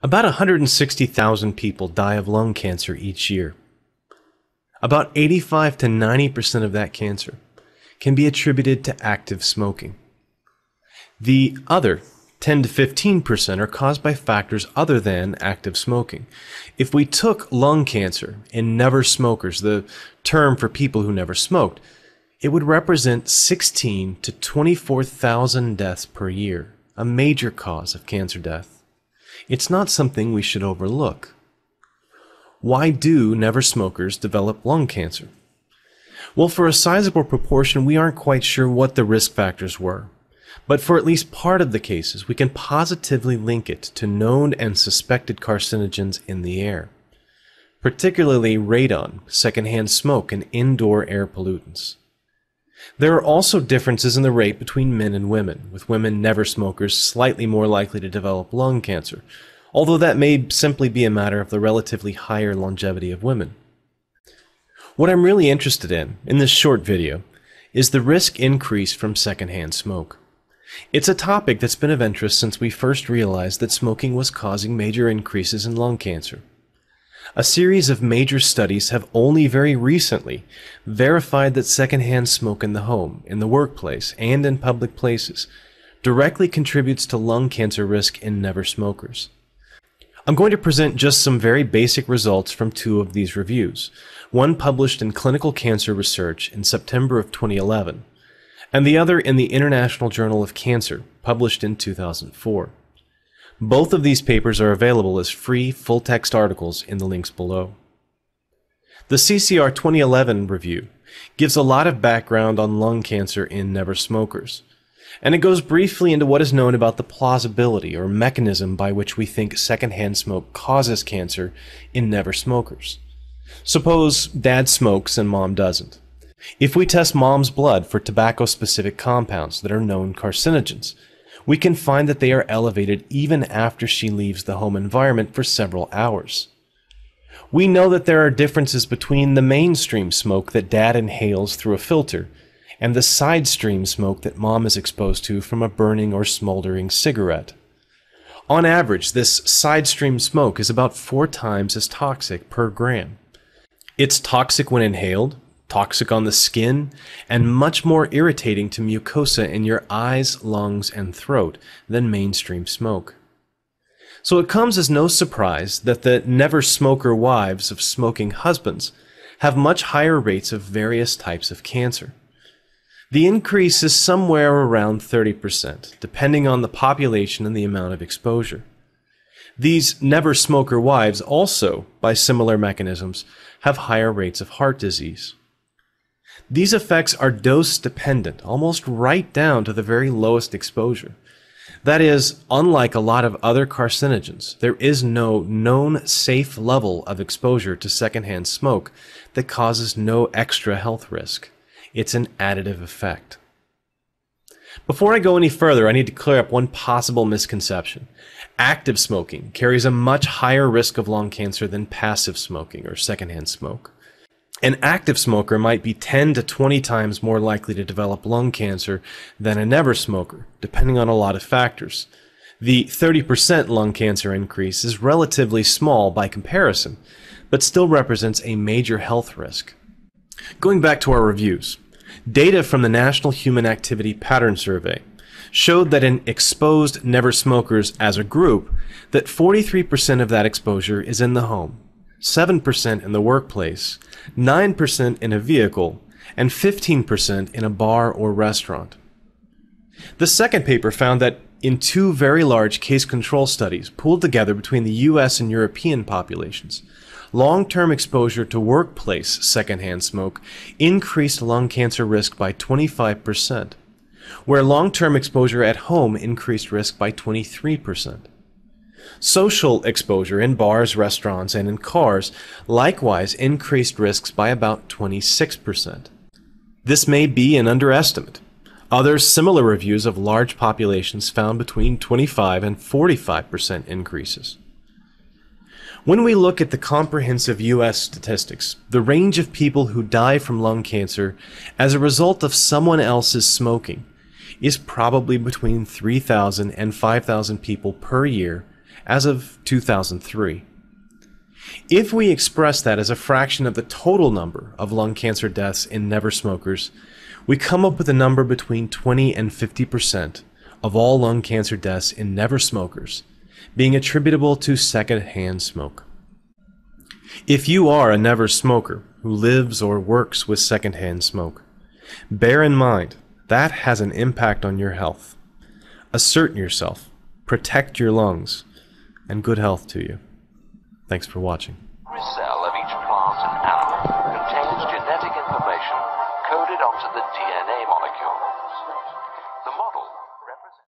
About 160,000 people die of lung cancer each year. About 85 to 90% of that cancer can be attributed to active smoking. The other 10 to 15% are caused by factors other than active smoking. If we took lung cancer in never smokers, the term for people who never smoked, it would represent 16 to 24,000 deaths per year, a major cause of cancer death. It's not something we should overlook. Why do never smokers develop lung cancer? Well, for a sizable proportion, we aren't quite sure what the risk factors were. But for at least part of the cases, we can positively link it to known and suspected carcinogens in the air, particularly radon, secondhand smoke, and indoor air pollutants. There are also differences in the rate between men and women, with women never smokers slightly more likely to develop lung cancer, although that may simply be a matter of the relatively higher longevity of women. What I'm really interested in this short video, is the risk increase from secondhand smoke. It's a topic that's been of interest since we first realized that smoking was causing major increases in lung cancer. A series of major studies have only very recently verified that secondhand smoke in the home, in the workplace, and in public places directly contributes to lung cancer risk in never smokers. I'm going to present just some very basic results from two of these reviews, one published in Clinical Cancer Research in September of 2011, and the other in the International Journal of Cancer, published in 2004. Both of these papers are available as free, full-text articles in the links below. The CCR 2011 review gives a lot of background on lung cancer in never smokers, and it goes briefly into what is known about the plausibility or mechanism by which we think secondhand smoke causes cancer in never smokers. Suppose dad smokes and mom doesn't. If we test mom's blood for tobacco-specific compounds that are known carcinogens, we can find that they are elevated even after she leaves the home environment for several hours. We know that there are differences between the mainstream smoke that dad inhales through a filter and the side stream smoke that mom is exposed to from a burning or smoldering cigarette. On average, this side stream smoke is about 4 times as toxic per gram. It's toxic when inhaled, toxic on the skin, and much more irritating to mucosa in your eyes, lungs, and throat than mainstream smoke. So it comes as no surprise that the never-smoker wives of smoking husbands have much higher rates of various types of cancer. The increase is somewhere around 30%, depending on the population and the amount of exposure. These never-smoker wives also, by similar mechanisms, have higher rates of heart disease. These effects are dose-dependent, almost right down to the very lowest exposure. That is, unlike a lot of other carcinogens, there is no known safe level of exposure to secondhand smoke that causes no extra health risk. It's an additive effect. Before I go any further, I need to clear up one possible misconception. Active smoking carries a much higher risk of lung cancer than passive smoking or secondhand smoke. An active smoker might be 10 to 20 times more likely to develop lung cancer than a never smoker, depending on a lot of factors. The 30% lung cancer increase is relatively small by comparison, but still represents a major health risk. Going back to our reviews, data from the National Human Activity Pattern Survey showed that in exposed never smokers as a group, that 43% of that exposure is in the home, 7% in the workplace, 9% in a vehicle, and 15% in a bar or restaurant. The second paper found that in 2 very large case control studies pooled together between the US and European populations, long-term exposure to workplace secondhand smoke increased lung cancer risk by 25%, where long-term exposure at home increased risk by 23%. Social exposure in bars, restaurants, and in cars likewise increased risks by about 26%. This may be an underestimate. Other similar reviews of large populations found between 25 and 45% increases. When we look at the comprehensive U.S. statistics, the range of people who die from lung cancer as a result of someone else's smoking is probably between 3,000 and 5,000 people per year as of 2003. If we express that as a fraction of the total number of lung cancer deaths in never-smokers, we come up with a number between 20 and 50% of all lung cancer deaths in never-smokers being attributable to second-hand smoke. If you are a never-smoker who lives or works with second-hand smoke, bear in mind that has an impact on your health. Assert yourself, protect your lungs, and good health to you. Thanks for watching.